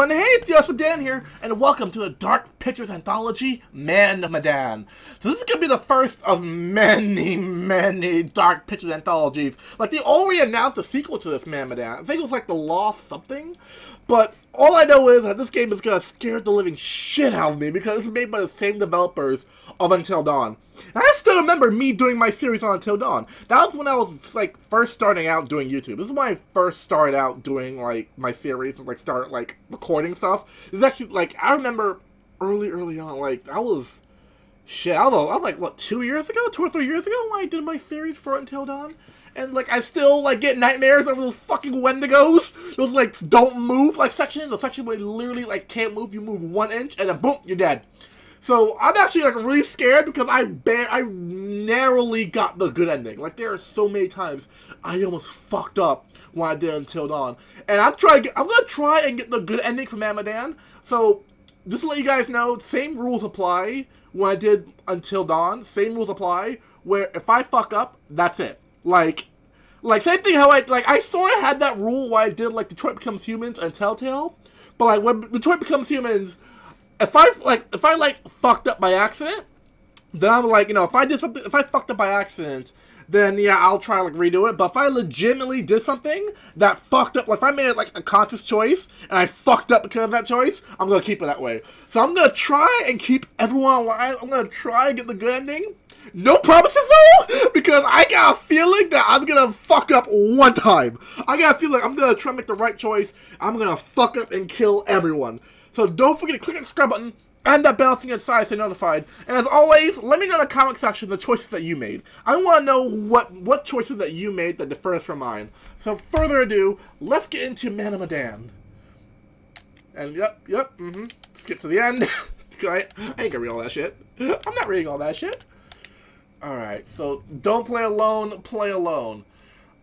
everyone, hey, Dan here, and welcome to the Dark Pictures Anthology, Man of Medan. So this is going to be the first of many Dark Pictures Anthologies. Like, they already announced a sequel to this Man of Medan. I think it was like The Lost something, but all I know is that this game is going to scare the living shit out of me because it's made by the same developers of Until Dawn. And I still remember me doing my series on Until Dawn. That was when I was, like, first starting out doing YouTube. This is when I first started out doing, like, my series and, like, started, like, recording stuff. It's actually, like, I remember early on, like, I was, shit, I don't know, I was, like, what, 2 years ago? 2 or 3 years ago when I did my series for Until Dawn? And, like, I still, like, get nightmares over those fucking Wendigos. Those, like, don't move, like, sections. The section where you literally, like, can't move. You move 1 inch, and then, boom, you're dead. So, I'm actually, like, really scared because I narrowly got the good ending. Like, there are so many times I almost fucked up when I did Until Dawn. And I'm gonna try and get the good ending from Man of Medan. So, just to let you guys know, same rules apply when I did Until Dawn. Same rules apply where if I fuck up, that's it. Like, same thing how I sort of had that rule where I did, like, Detroit Becomes Humans and Telltale. But, like, when Detroit Becomes Humans, if I fucked up by accident, then I'm like, you know, if I fucked up by accident, then, yeah, I'll try, like, redo it. But if I legitimately did something that fucked up, like, if I made, like, a conscious choice, and I fucked up because of that choice, I'm gonna keep it that way. So I'm gonna try and keep everyone alive. I'm gonna try and get the good ending. No promises, though, because I got a feeling that I'm gonna fuck up one time. I got a feeling I'm gonna try and make the right choice. I'm gonna fuck up and kill everyone. So don't forget to click that subscribe button and that bell thing inside to stay notified. And as always, let me know in the comment section the choices that you made. I want to know what choices that you made that differs from mine. So further ado, let's get into Man of Medan. And skip to the end. I ain't gonna read all that shit. I'm not reading all that shit. Alright, so don't play alone, play alone.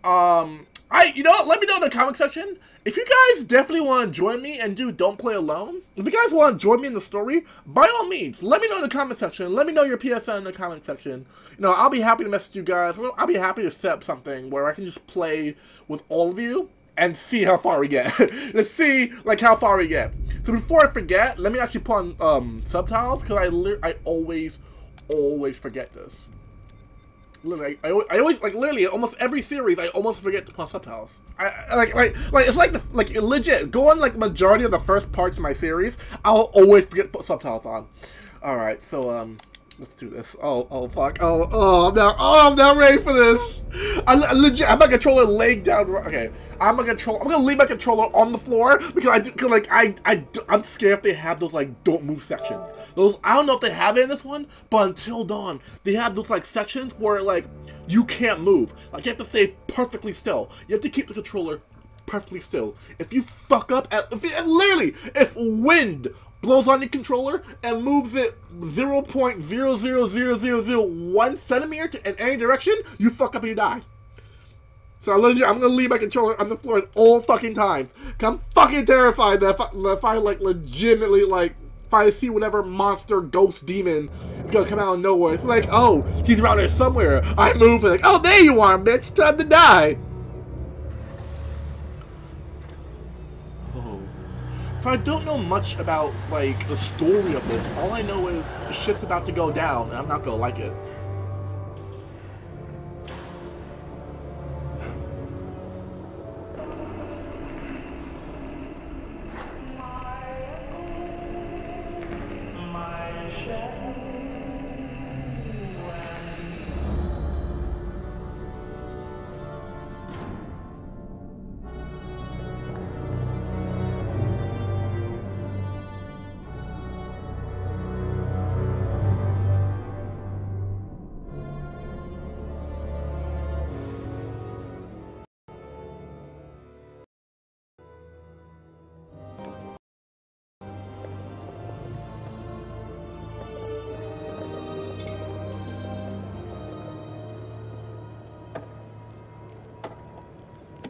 You know what? Let me know in the comment section. If you guys definitely want to join me and do Don't Play Alone, if you guys want to join me in the story, by all means, let me know in the comment section. Let me know your PSN in the comment section. You know, I'll be happy to message you guys. I'll be happy to set up something where I can just play with all of you and see how far we get. Let's see, like, how far we get. So before I forget, let me actually put on subtitles because I always forget this. Literally, I always, like, literally, almost every series, I almost forget to put subtitles. It's like, legit, go on, like, majority of the first parts of my series, I'll always forget to put subtitles on. Alright, so, let's do this. Oh, fuck. I'm not ready for this. I legit, I have my controller laid down. Okay, I'm gonna leave my controller on the floor because I'm scared they have those, like, don't move sections. Those, I don't know if they have it in this one, but Until Dawn, they have those, like, sections where, like, you can't move. Like, you have to stay perfectly still. You have to keep the controller perfectly still. If you fuck up, literally, if wind blows on the controller and moves it 0.00001 centimeter in any direction, you fuck up and you die. So I'm gonna leave my controller on the floor at all fucking times. I'm fucking terrified that if I like, legitimately, like, if I see whatever monster, ghost, demon is gonna come out of nowhere, it's like, oh, he's around there somewhere. I move and, like, oh, there you are, bitch. Time to die. So I don't know much about, like, the story of this. All I know is shit's about to go down, and I'm not gonna like it.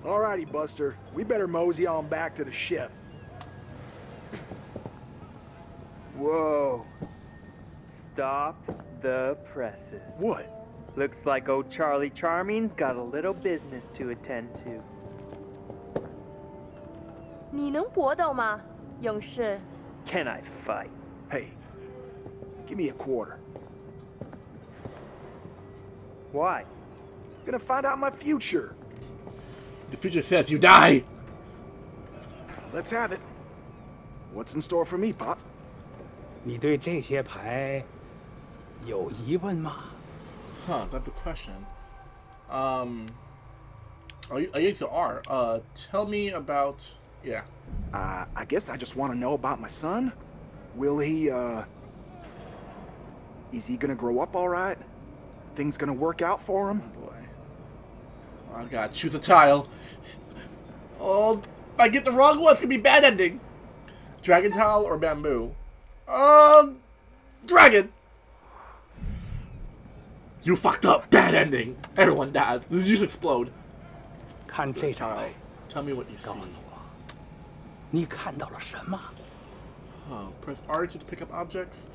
Alrighty, Buster. We better mosey on back to the ship. Whoa. Stop the presses. What? Looks like old Charlie Charming's got a little business to attend to. 勇士. Can I fight? Hey, give me a quarter. Why? I'm gonna find out my future. The future says you die. Let's have it. What's in store for me, Pop? 你对这些牌有疑问吗? Huh, that's a question. I used to R. Tell me about. Yeah. I guess I just want to know about my son. Will he? Is he gonna grow up all right? Things gonna work out for him? Oh boy. Oh god, choose a tile. Oh, if I get the wrong one, it's gonna be bad ending. Dragon tile or bamboo? Dragon. You fucked up. Bad ending. Everyone dies. You just explode. Tell me what you see. Oh, press R to pick up objects.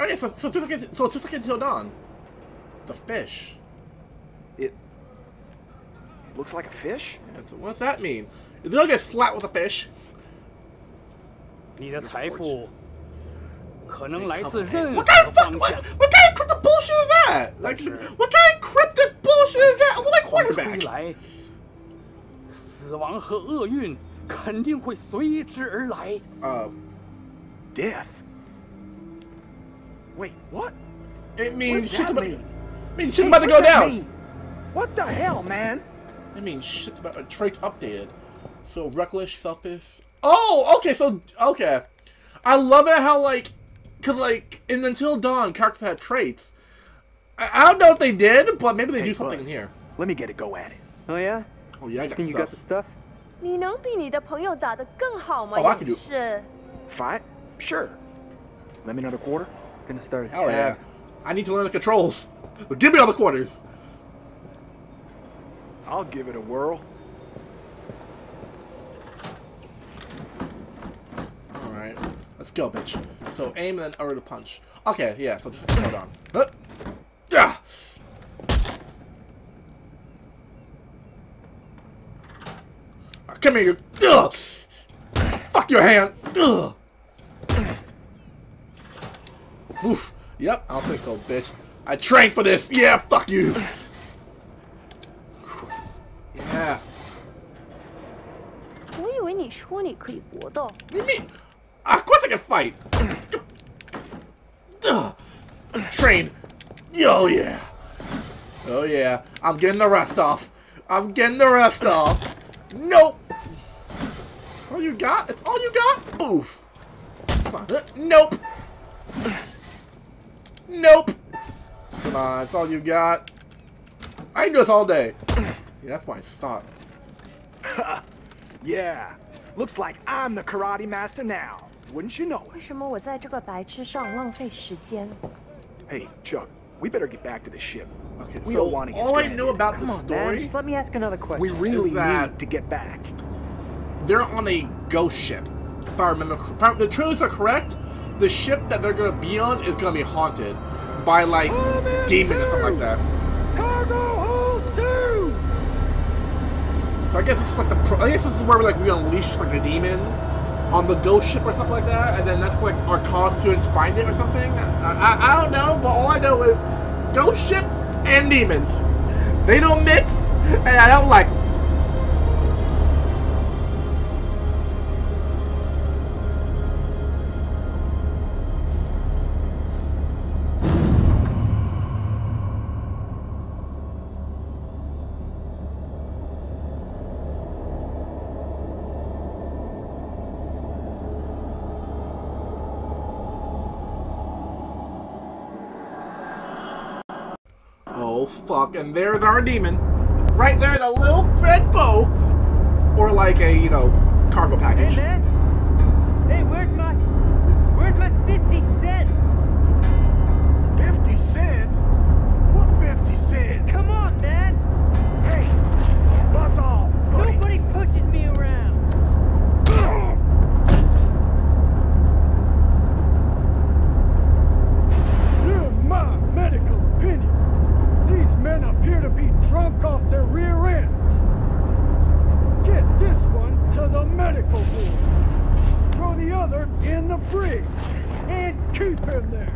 Okay, so it's just like Until Dawn. The fish. It looks like a fish? Yeah, so what's that mean? Is it gonna get slapped with a fish? Your fortune. What kind of cryptic bullshit is that? Like, what kind of cryptic bullshit is that? I'm like quarterback. Death. Wait, what? It means shit's about to go down. What the hell, man? I mean, shit's about traits updated. So reckless, selfish. Oh, okay. So okay, I love it how like. Cause like in Until Dawn, characters had traits. I don't know if they did, but maybe they do something in here. Let me get a go at it. Oh yeah. Oh yeah, I got stuff. You got the stuff. Oh, I can do it. Fight? Sure. Let me another quarter. Gonna start a tab. Oh yeah. I need to learn the controls. But give me all the quarters. I'll give it a whirl. All right. Let's go, bitch. So aim and then R to punch. Okay, yeah, so just hold on. Come here, you. Fuck your hand. Oof. Yep, I don't think so, bitch. I trained for this. Yeah, fuck you. Yeah. What do you mean? Of course I can fight! Train! Oh yeah! Oh yeah! I'm getting the rest off! I'm getting the rest off! Nope! All you got? It's all you got? Oof! Come on. Nope! Nope! Come on, it's all you got! I can do this all day! Yeah, that's what I thought. Yeah! Looks like I'm the karate master now! Wouldn't you know it? Hey, Chuck, we better get back to the ship. Okay, we don't want to get all I know about the story. Man, just let me ask another question. We really need to get back. They're on a ghost ship. If I remember, if the trailers are correct, the ship that they're gonna be on is gonna be haunted by like demons or something like that. Cargo hold 2. So I guess it's like the. I guess this is where we unleash like the demon. On the ghost ship or something like that, and then that's like our college students find it or something. I don't know, but all I know is ghost ship and demons. They don't mix, and I don't like fuck, and there's our demon. Right there in a little red bow. Or like a, you know, cargo package. Hey man! Hey, where's my 50 cents? 50 cents? What 50 cents? Come on, man! Hey! Buzz off, buddy! Nobody pushes me around! You're my medical opinion! Men appear to be drunk off their rear ends. Get this one to the medic. medical ward. Throw the other in the brig and keep him there.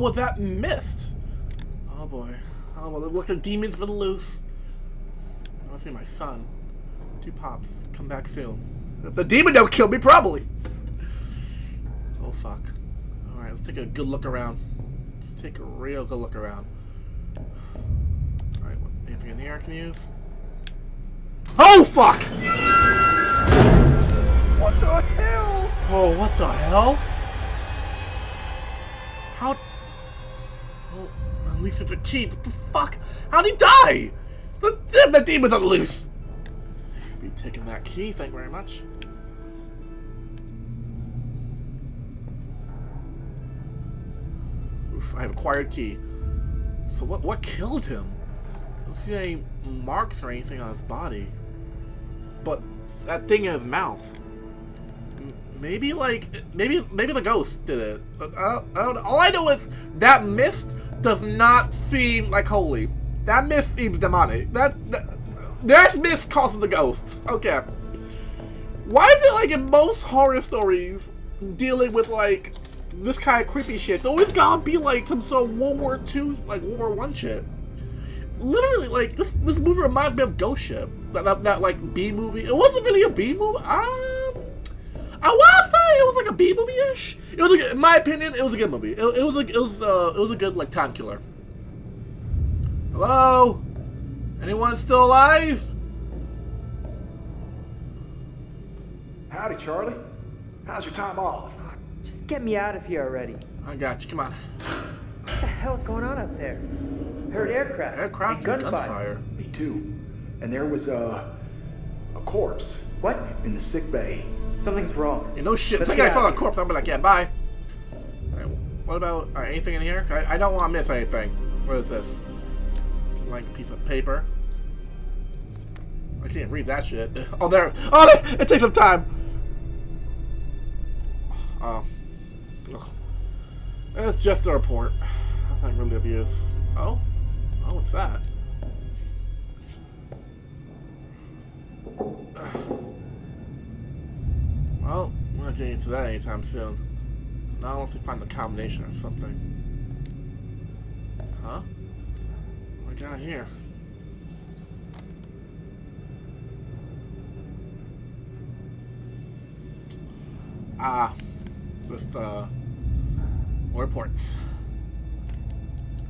With that mist? Oh boy. Oh well, look, the demons were loose. I must be my son. Two pops. Come back soon. If the demon don't kill me, probably. Oh fuck. Alright, let's take a good look around. Let's take a real good look around. Alright, anything in here I can use? Oh fuck! What the hell? Oh, what the hell? How? Well, at least it's a key. What the fuck? How'd he die? The demons are loose. I'll be taking that key. Thank you very much. Oof, I have acquired key. So what killed him? I don't see any marks or anything on his body. But that thing in his mouth. Maybe maybe the ghost did it. I don't. All I know is that mist does not seem like holy. That mist seems demonic. That mist causes the ghosts. Okay. Why is it like in most horror stories dealing with like this kind of creepy shit? It's always gotta be like some sort of World War II, like World War I shit. Literally, like this movie reminds me of Ghost Ship. That like B movie. It wasn't really a B movie. I want to say it was like a B movie-ish. It was, in my opinion, it was a good movie. It was a good like time killer. Hello? Anyone still alive? Howdy, Charlie. How's your time off? Just get me out of here already. I got you. Come on. What the hell is going on up there? Heard aircraft. Aircraft and gunfire. Me too. And there was a corpse. What? In the sick bay. Something's wrong. Yeah, no shit. It's like I saw a corpse. I'm like, yeah, bye. Alright, what about anything in here? I don't want to miss anything. What is this? Blank piece of paper. I can't read that shit. Oh, there. Oh, there. It takes some time. Oh. It's just a report. Nothing really of use. Oh? Oh, what's that? Well, we're not getting into that anytime soon. Not unless we find the combination or something. Huh? What do we got here? Ah. Just, reports.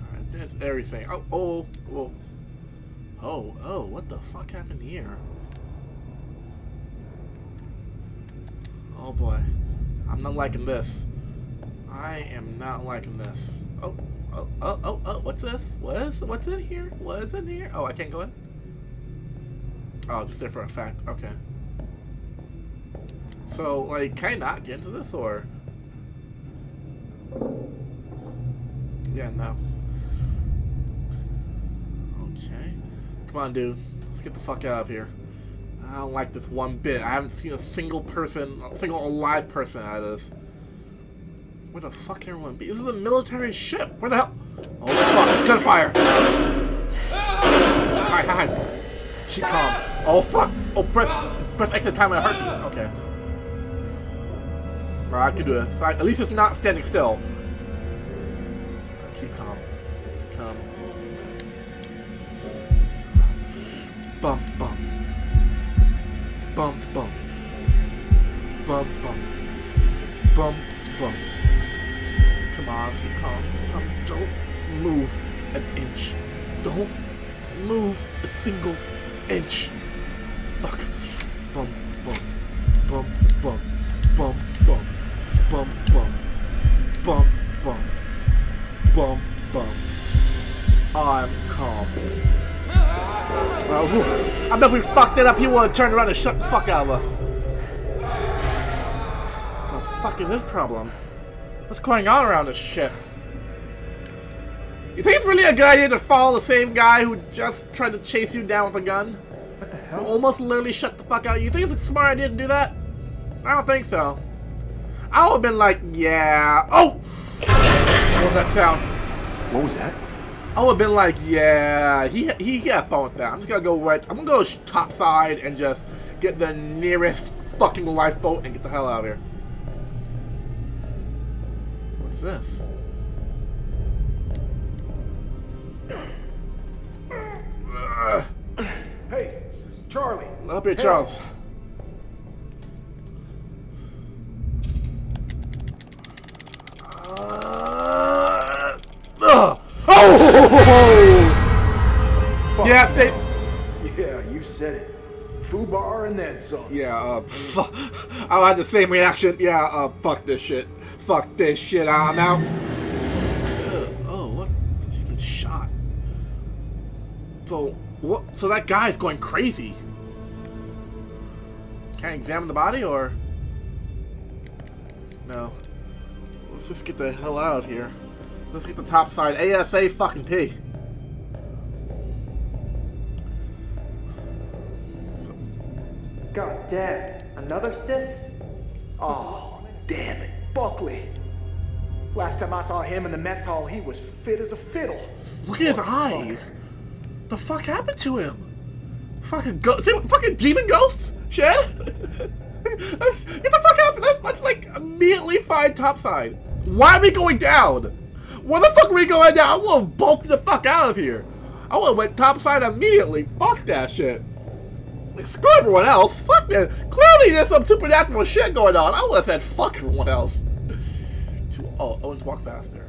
Alright, that's everything. Oh, oh, oh. Oh, oh, what the fuck happened here? Oh boy, I'm not liking this. I am not liking this. Oh, oh, oh, oh, oh, what's this? What's in here? What's in here? Oh, I can't go in? Oh, just there for a fact, okay. So, like, can I not get into this, or? Yeah, no. Okay. Come on, dude. Let's get the fuck out of here. I don't like this one bit. I haven't seen a single person, a single alive person out of this. Where the fuck can everyone be? This is a military ship. Where the hell? Oh, fuck. Gunfire. Hide, hide. She calm. Oh, fuck. Oh, press exit time and heartbeats. Okay. Alright, I can do this. At least it's not standing still. Keep calm. Keep calm. Bum, bum. Bum, bum. Bum, bum. Bum, bum. Come on, keep calm. Come. Don't move an inch. Don't move a single inch. Fuck. Bum, bum. Bum, bum. Bum, bum. Bum, bum. Bum, bum. Bum, bum. I'm calm. I bet if we fucked it up, he would have turned around and shut the fuck out of us. What the fuck is this problem? What's going on around this shit? You think it's really a good idea to follow the same guy who just tried to chase you down with a gun? What the hell? Who almost literally shut the fuck out. You think it's a smart idea to do that? I don't think so. I would have been like, yeah. Oh! What was that sound? What was that? I would have been like, yeah, he got fun with that. I'm just gonna go right, I'm gonna go topside and just get the nearest fucking lifeboat and get the hell out of here. What's this? Hey, Charlie. Up here, Charles. Oh! Yeah, they... yeah, you said it. Fubar and then some. Yeah, I had the same reaction. Yeah, fuck this shit. Fuck this shit. I'm out. Oh, what? He's been shot. So what? So that guy's going crazy. Can I examine the body or? No. Let's just get the hell out of here. Let's get the top side. ASA fucking P. God damn. Another stiff? Oh, damn it. Buckley. Last time I saw him in the mess hall, he was fit as a fiddle. Look at his eyes. The fuck happened to him? Fucking ghost. Fucking demon ghosts? Shit? Get the fuck out. Let's like immediately find top side. Why are we going down? Where the fuck are we going now? I want to bulk the fuck out of here. I want to went topside immediately. Fuck that shit. Like, screw everyone else. Fuck that. Clearly there's some supernatural shit going on. I would have said fuck everyone else. Oh, Owens, walk faster.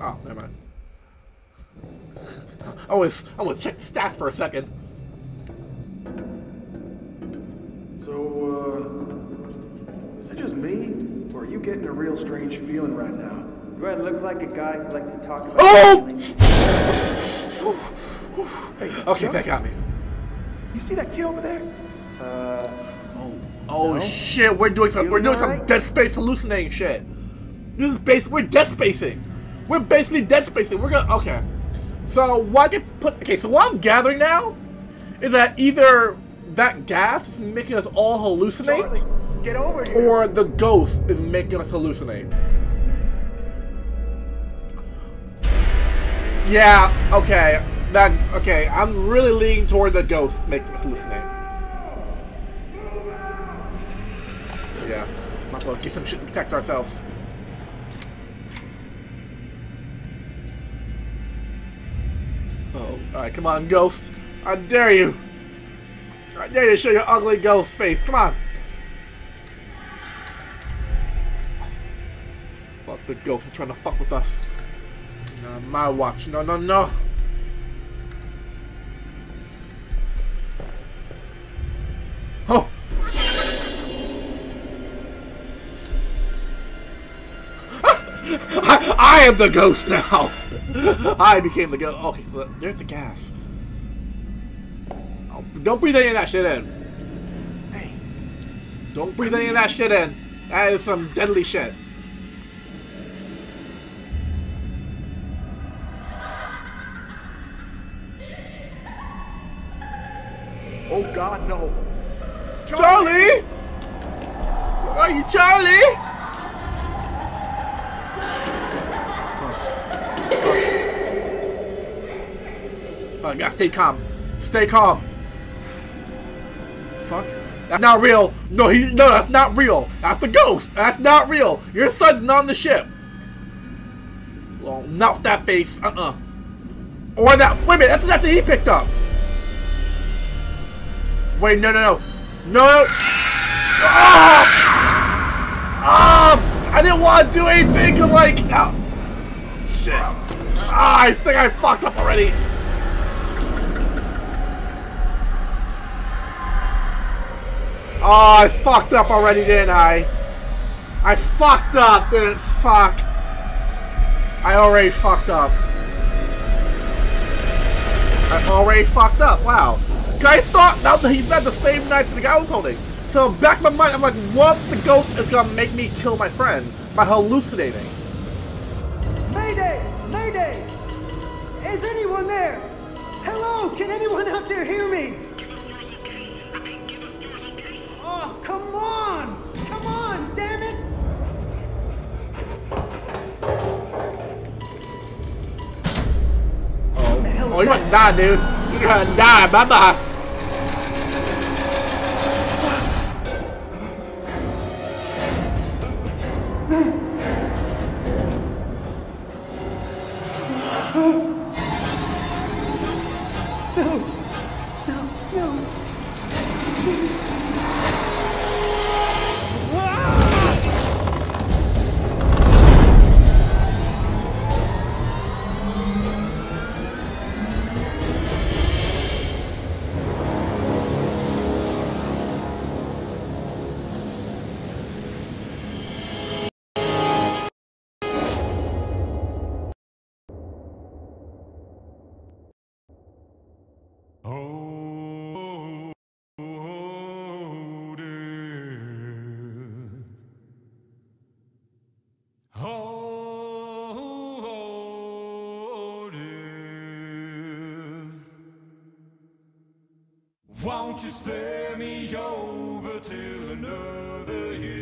Oh, never mind. I want to check the stats for a second. So, is it just me? Or are you getting a real strange feeling right now? Do I look like a guy who likes to talk about... Oh! Hey, okay, Chuck? That got me. You see that kid over there? Oh no? Shit, we're doing some Dead Space hallucinating shit. This is we're Dead Spacing. We're basically Dead Spacing. We're gonna So what they put so what I'm gathering now is that either that gas is making us all hallucinate. Charlie. Get over here. Or the ghost is making us hallucinate. Yeah, okay. Okay, I'm really leaning toward the ghost making us hallucinate. Yeah, might as well get some shit to protect ourselves. Oh, alright, come on, ghost. I dare you. I dare you to show your ugly ghost face. Come on. The ghost is trying to fuck with us. My watch. No, no, no. Oh! I am the ghost now! I became the ghost. Okay, so there's the gas. Oh, don't breathe any of that shit in. Hey. Don't breathe any of that shit in. That is some deadly shit. Oh God, no. Charlie! Where are you, Charlie? Fuck. Fuck, yeah, stay calm. Stay calm. Fuck. That's not real. No, no, that's not real. That's the ghost. That's not real. Your son's not on the ship. Oh, not with that face. Uh-uh. Or that. Wait a minute, that's that thing he picked up. Wait, no, no, no. No! Ah! Ah! I didn't want to do anything to like. Oh. Shit. Ah, I think I fucked up already. Oh, I fucked up already, didn't I? I fucked up, didn't fuck. I already fucked up. I already fucked up, wow. I thought now that he's not the same knife that the guy was holding. So back in my mind, I'm like, what if the ghost is gonna make me kill my friend by hallucinating? Mayday! Mayday! Is anyone there? Hello! Can anyone out there hear me? Oh, come on! Come on, damn it! Oh, oh, you're gonna die, dude. You're gonna die, bye-bye. Won't you spare me over till another year?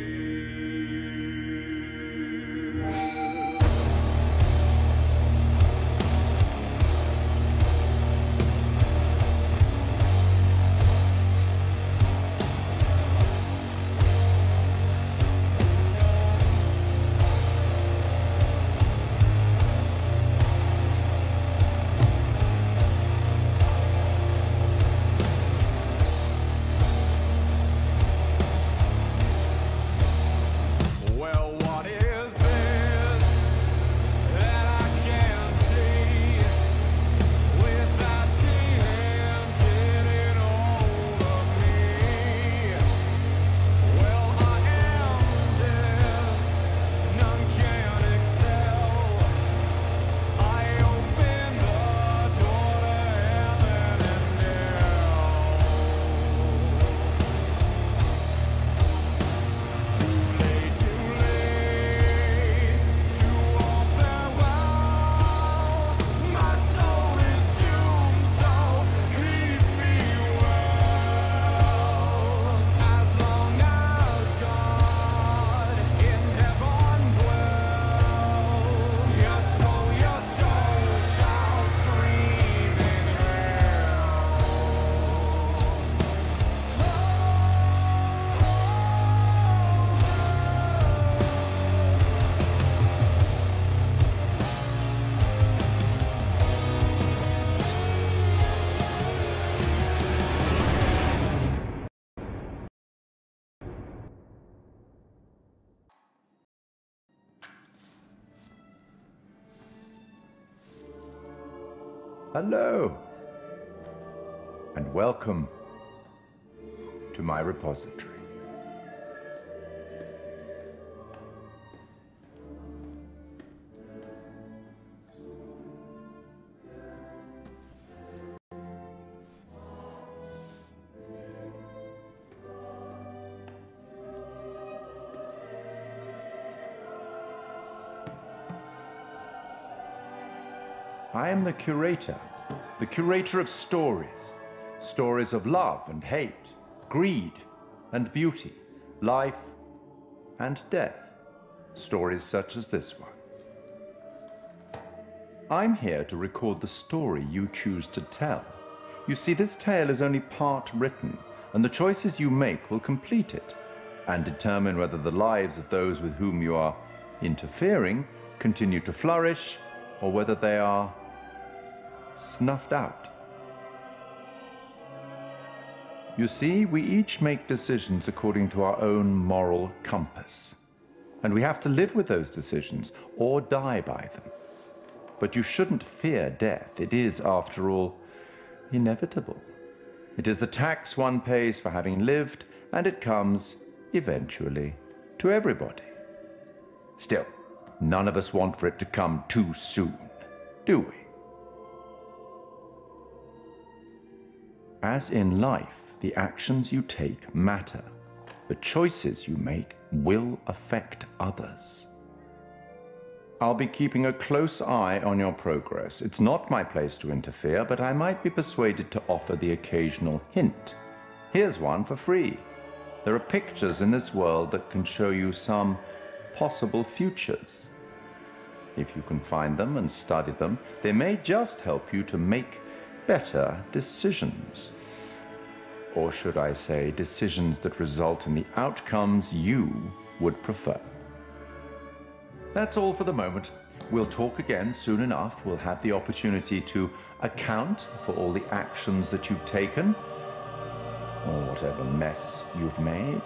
Hello, and welcome to my repository. I am the curator of stories, stories of love and hate, greed and beauty, life and death, stories such as this one. I'm here to record the story you choose to tell. You see, this tale is only part written, and the choices you make will complete it and determine whether the lives of those with whom you are interfering continue to flourish or whether they are snuffed out. You see, we each make decisions according to our own moral compass, and we have to live with those decisions or die by them. But you shouldn't fear death. It is, after all, inevitable. It is the tax one pays for having lived, and it comes, eventually, to everybody. Still, none of us want for it to come too soon, do we? As in life, the actions you take matter. The choices you make will affect others. I'll be keeping a close eye on your progress. It's not my place to interfere, but I might be persuaded to offer the occasional hint. Here's one for free. There are pictures in this world that can show you some possible futures. If you can find them and study them, they may just help you to make better decisions. Or should I say, decisions that result in the outcomes you would prefer. That's all for the moment. We'll talk again soon enough. We'll have the opportunity to account for all the actions that you've taken, or whatever mess you've made.